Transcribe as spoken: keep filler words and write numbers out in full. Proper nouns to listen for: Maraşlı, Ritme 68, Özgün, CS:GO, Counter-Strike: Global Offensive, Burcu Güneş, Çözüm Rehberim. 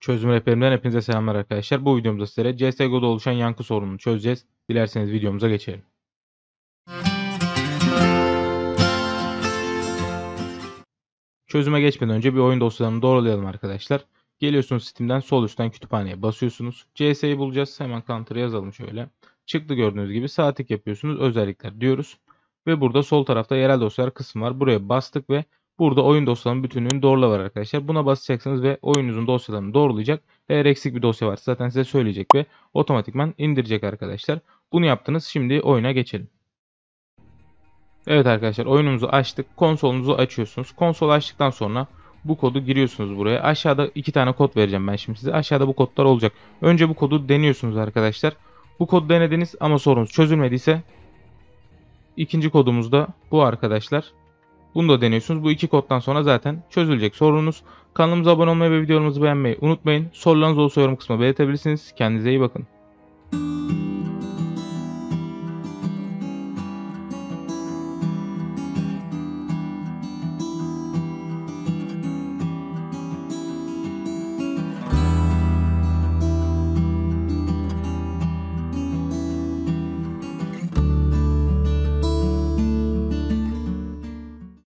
Çözüm rehberimden hepinize selamlar arkadaşlar. Bu videomuzda sizlere C S G O'da oluşan yankı sorununu çözeceğiz. Dilerseniz videomuza geçelim. Çözüme geçmeden önce bir oyun dosyalarını doğrulayalım arkadaşlar. Geliyorsunuz Steam'den sol üstten kütüphaneye basıyorsunuz. C S'yi bulacağız. Hemen Counter'ı yazalım şöyle. Çıktı gördüğünüz gibi sağ tık yapıyorsunuz. Özellikler diyoruz. Ve burada sol tarafta yerel dosyalar kısmı var. Buraya bastık ve burada oyun dosyalarının bütünlüğünü doğrula var arkadaşlar. Buna basacaksınız ve oyununuzun dosyalarını doğrulayacak. Eğer eksik bir dosya varsa zaten size söyleyecek ve otomatikman indirecek arkadaşlar. Bunu yaptınız. Şimdi oyuna geçelim. Evet arkadaşlar, oyunumuzu açtık. Konsolunuzu açıyorsunuz. Konsolu açtıktan sonra bu kodu giriyorsunuz buraya. Aşağıda iki tane kod vereceğim ben şimdi size. Aşağıda bu kodlar olacak. Önce bu kodu deniyorsunuz arkadaşlar. Bu kodu denediniz ama sorunuz çözülmediyse ikinci kodumuz da bu arkadaşlar. Bunu da deniyorsunuz. Bu iki koddan sonra zaten çözülecek sorunuz. Kanalımıza abone olmayı ve videolarımızı beğenmeyi unutmayın. Sorularınız olursa yorum kısmına belirtebilirsiniz. Kendinize iyi bakın.